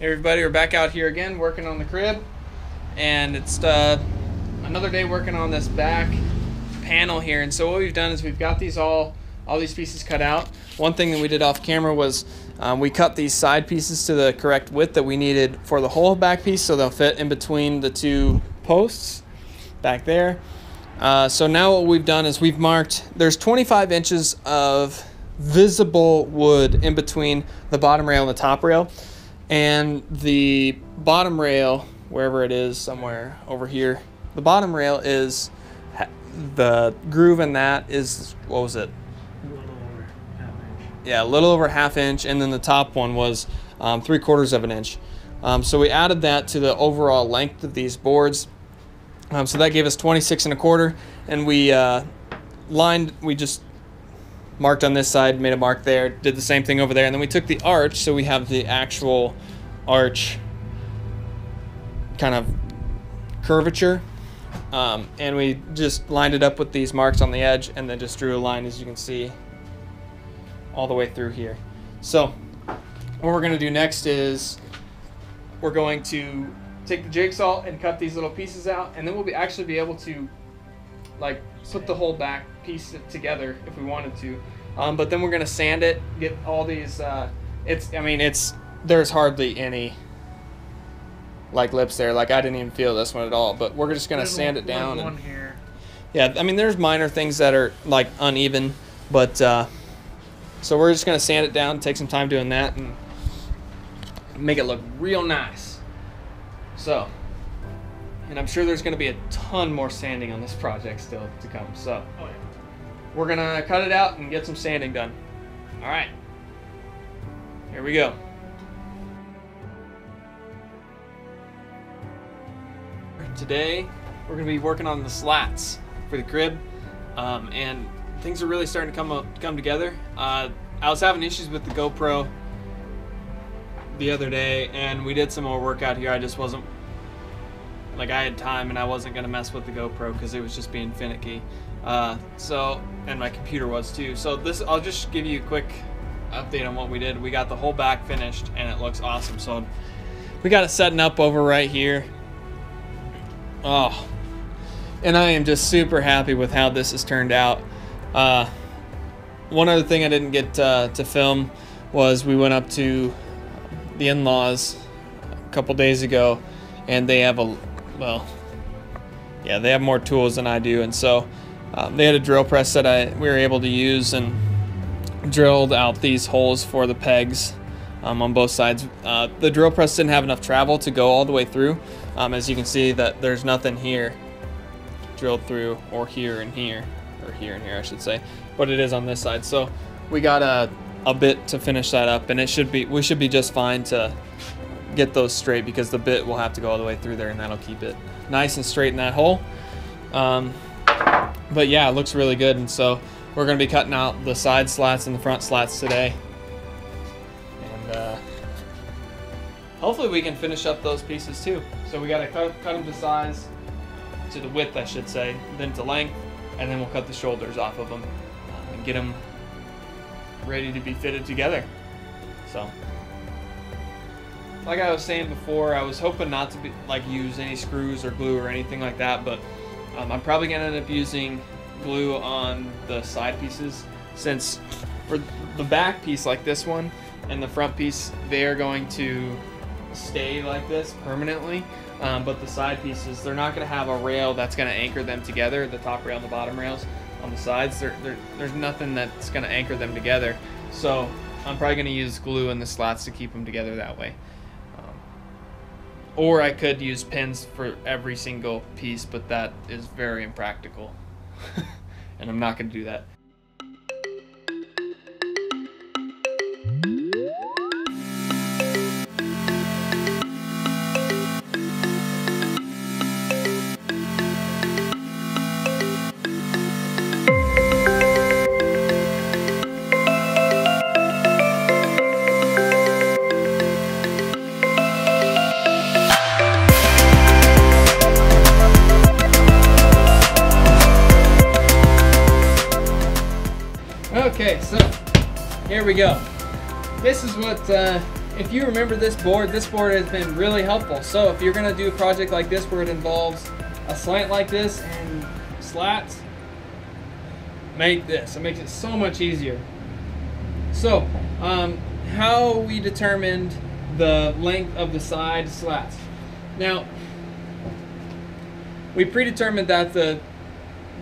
Hey everybody, we're back out here again working on the crib, and it's another day working on this back panel here. And so what we've done is we've got these all these pieces cut out. One thing that we did off camera was we cut these side pieces to the correct width that we needed for the whole back piece, so they'll fit in between the two posts back there. So now what we've done is we've marked, there's 25 inches of visible wood in between the bottom rail and the top rail. And the bottom rail, wherever it is, somewhere over here, the bottom rail is the groove in that is, what was it? A little over half inch. Yeah, a little over half inch. And then the top one was 3/4 of an inch. So we added that to the overall length of these boards. So that gave us 26 1/4. And we just marked on this side, made a mark there, did the same thing over there, and then we took the arch, so we have the actual arch kind of curvature, and we just lined it up with these marks on the edge and then just drew a line, as you can see, all the way through here. So what we're going to do next is we're going to take the jigsaw and cut these little pieces out, and then we'll be actually be able to like put the whole back piece together if we wanted to, but then we're gonna sand it, get all these there's hardly any like lips there, like I didn't even feel this one at all, but we're just gonna sand it down. One here. Yeah, I mean there's minor things that are like uneven, but so we're just gonna sand it down, take some time doing that and make it look real nice. So, and I'm sure there's going to be a ton more sanding on this project still to come. So we're going to cut it out and get some sanding done. All right, here we go. Today, we're going to be working on the slats for the crib. And things are really starting to come together. I was having issues with the GoPro the other day, and we did some more work out here. I just wasn't, like I had time and I wasn't gonna mess with the GoPro because it was just being finicky. And my computer was too. So this, I'll just give you a quick update on what we did. We got the whole back finished and it looks awesome. So we got it setting up over right here. Oh, and I am just super happy with how this has turned out. One other thing I didn't get to film was we went up to the in-laws a couple days ago, and they have they have more tools than I do, and so they had a drill press that we were able to use and drilled out these holes for the pegs on both sides. The drill press didn't have enough travel to go all the way through. As you can see, that there's nothing here drilled through, or here and here, or here and here I should say, but it is on this side. So we got a bit to finish that up, and we should be just fine to get those straight, because the bit will have to go all the way through there, and that'll keep it nice and straight in that hole. But yeah, it looks really good, and so we're going to be cutting out the side slats and the front slats today, and hopefully we can finish up those pieces too. So we got to cut them to the width I should say, then to length, and then we'll cut the shoulders off of them and get them ready to be fitted together. So like I was saying before, I was hoping not to use any screws or glue or anything like that, but I'm probably gonna end up using glue on the side pieces, since for the back piece like this one and the front piece, they are going to stay like this permanently, but the side pieces, they're not gonna have a rail that's gonna anchor them together, the top rail and the bottom rails on the sides. There's nothing that's gonna anchor them together, so I'm probably gonna use glue in the slots to keep them together that way. Or I could use pins for every single piece, but that is very impractical. And I'm not going to do that. Okay, so here we go. This is what If you remember this board has been really helpful. So if you're going to do a project like this where it involves a slant like this and slats, make this. It makes it so much easier. So how we determined the length of the side slats. Now, we predetermined that the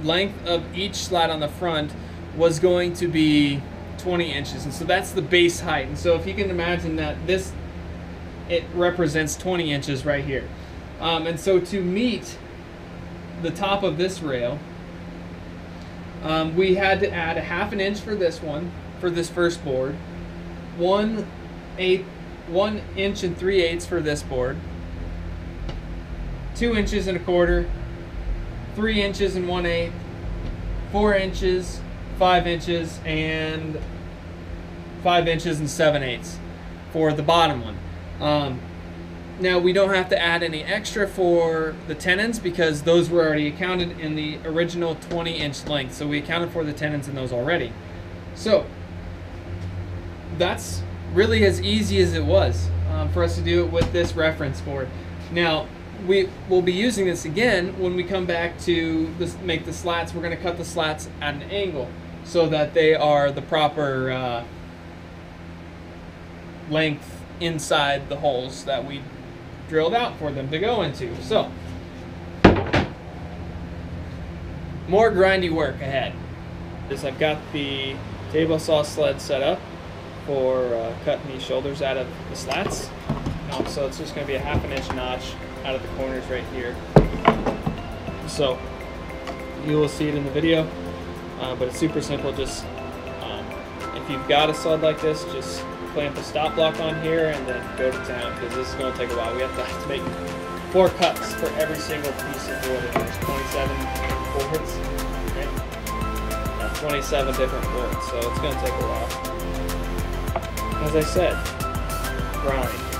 length of each slat on the front was going to be 20 inches, and so that's the base height. And so if you can imagine that this, it represents 20 inches right here. And so to meet the top of this rail, we had to add a half an inch for this one, for this first board, 1 inch and 3/8 for this board, 2 inches and a quarter, 3 inches and 1/8, 4 inches, 5 inches, and 5 inches and 7/8 for the bottom one. Now we don't have to add any extra for the tenons because those were already accounted in the original 20 inch length. So we accounted for the tenons in those already. So that's really as easy as it was for us to do it with this reference board. Now, we will be using this again when we come back to make the slats. We're going to cut the slats at an angle so that they are the proper length inside the holes that we drilled out for them to go into. So, more grindy work ahead. I've got the table saw sled set up for cutting these shoulders out of the slats. So it's just going to be a half an inch notch out of the corners right here. So you will see it in the video, but it's super simple. Just if you've got a sled like this, just clamp a stop block on here and then go to town, because this is going to take a while. We have to make 4 cuts for every single piece of wood. And there's 27 boards, okay? 27 different boards, so it's going to take a while. As I said, grind.